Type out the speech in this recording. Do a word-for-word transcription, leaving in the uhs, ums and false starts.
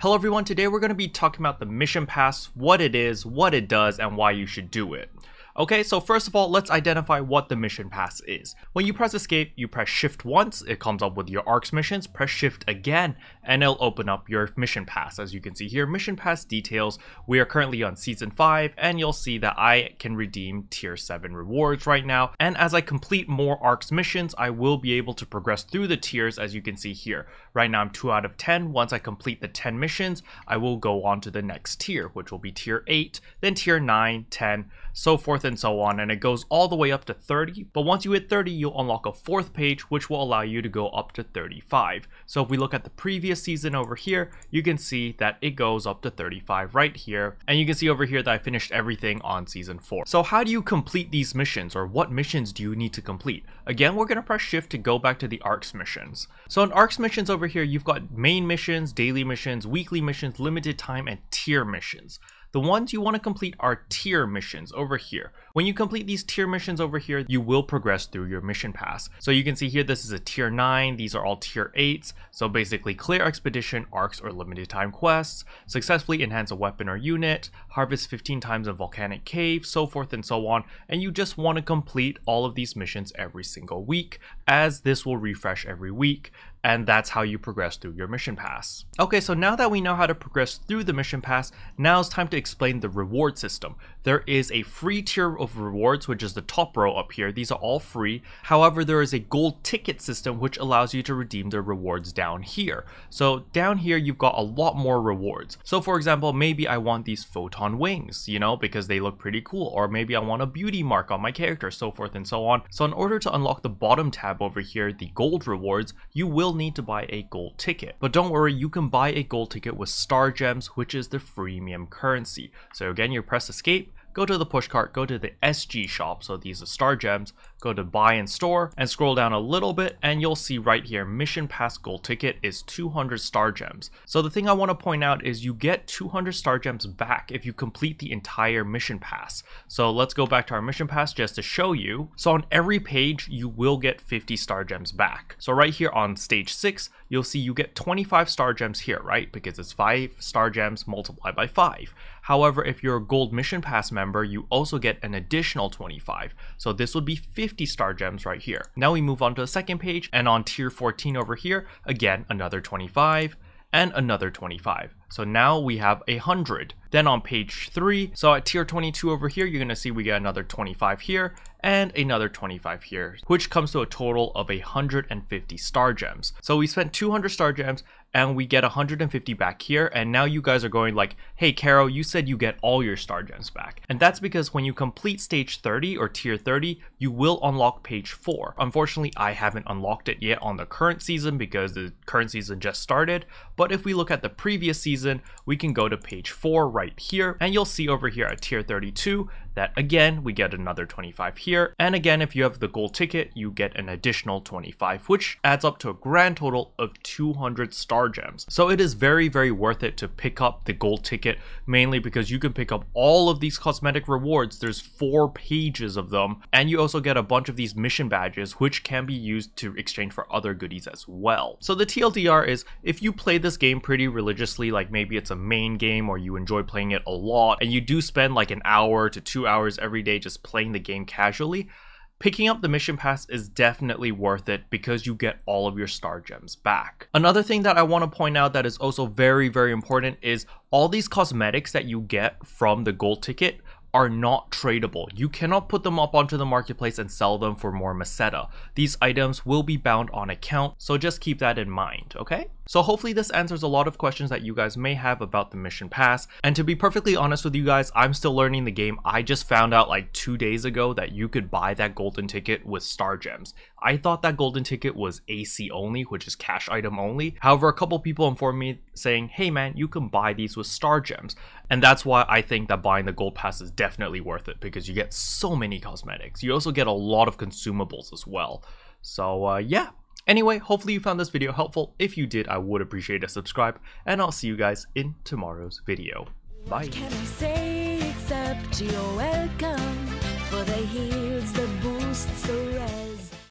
Hello everyone, today we're going to be talking about the mission pass, what it is, what it does, and why you should do it. Okay, so first of all, let's identify what the mission pass is. When you press escape, you press shift once, it comes up with your ARKS missions, press shift again, and it'll open up your mission pass. As you can see here, mission pass details, we are currently on season five, and you'll see that I can redeem tier seven rewards right now. And as I complete more ARKS missions, I will be able to progress through the tiers as you can see here. Right now I'm two out of ten, once I complete the ten missions, I will go on to the next tier, which will be tier eight, then tier nine, ten, so forth and so on, and it goes all the way up to thirty. But once you hit thirty, you'll unlock a fourth page which will allow you to go up to thirty-five. So if we look at the previous season over here, you can see that it goes up to thirty-five right here, and you can see over here that I finished everything on season four. So how do you complete these missions, or what missions do you need to complete? Again, we're gonna press shift to go back to the ARKS missions. So in ARKS missions over here, you've got main missions, daily missions, weekly missions, limited time, and tier missions. The ones you want to complete are tier missions over here. When you complete these tier missions over here, you will progress through your mission pass. So you can see here, this is a tier nine, these are all tier eights. So basically clear expedition, ARKS or limited time quests, successfully enhance a weapon or unit, harvest fifteen times a volcanic cave, so forth and so on. And you just want to complete all of these missions every single week, as this will refresh every week. And that's how you progress through your mission pass. Okay, so now that we know how to progress through the mission pass, now it's time to explain the reward system. There is a free tier of rewards, which is the top row up here. These are all free. However, there is a gold ticket system, which allows you to redeem the rewards down here. So down here, you've got a lot more rewards. So for example, maybe I want these photon wings, you know, because they look pretty cool, or maybe I want a beauty mark on my character, so forth and so on. So in order to unlock the bottom tab over here, the gold rewards, you will need to buy a gold ticket. But don't worry, you can buy a gold ticket with star gems, which is the freemium currency. So again, you press escape, go to the push cart, go to the S G shop, so these are star gems, go to buy and store, and scroll down a little bit, and you'll see right here, mission pass gold ticket is two hundred star gems. So the thing I want to point out is you get two hundred star gems back if you complete the entire mission pass. So let's go back to our mission pass just to show you. So on every page, you will get fifty star gems back. So right here on stage six, you'll see you get twenty-five star gems here, right? Because it's five star gems multiplied by five. However, if you're a gold mission pass member, you also get an additional twenty-five. So this would be fifty star gems right here. Now we move on to the second page, and on tier fourteen over here, again, another twenty-five and another twenty-five. So now we have a hundred. Then on page three, so at tier twenty-two over here, you're gonna see we get another twenty-five here and another twenty-five here, which comes to a total of one hundred fifty star gems. So we spent two hundred star gems and we get one hundred fifty back here. And now you guys are going like, hey, Caro, you said you get all your star gems back. And that's because when you complete stage thirty or tier thirty, you will unlock page four. Unfortunately, I haven't unlocked it yet on the current season because the current season just started. But if we look at the previous season, we can go to page four right here, and you'll see over here at tier thirty-two that again we get another twenty-five here, and again if you have the gold ticket you get an additional twenty-five, which adds up to a grand total of two hundred star gems. So it is very very worth it to pick up the gold ticket, mainly because you can pick up all of these cosmetic rewards. There's four pages of them, and you also get a bunch of these mission badges which can be used to exchange for other goodies as well. So the T L D R is, if you play this game pretty religiously, like maybe it's a main game or you enjoy playing it a lot and you do spend like an hour to two hours every day just playing the game casually, picking up the mission pass is definitely worth it because you get all of your star gems back. Another thing that I want to point out that is also very very important is all these cosmetics that you get from the gold ticket are not tradable. You cannot put them up onto the marketplace and sell them for more Meseta. These items will be bound on account, so just keep that in mind, okay? So hopefully this answers a lot of questions that you guys may have about the mission pass. And to be perfectly honest with you guys, I'm still learning the game. I just found out like two days ago that you could buy that golden ticket with star gems. I thought that golden ticket was A C only, which is cash item only. However, a couple people informed me saying, hey man, you can buy these with star gems. And that's why I think that buying the gold pass is definitely definitely worth it, because you get so many cosmetics. You also get a lot of consumables as well. So uh, yeah, anyway, hopefully you found this video helpful. If you did, I would appreciate a subscribe, and I'll see you guys in tomorrow's video. Bye. What can I say except you're welcome for the heals, the boosts, the rest?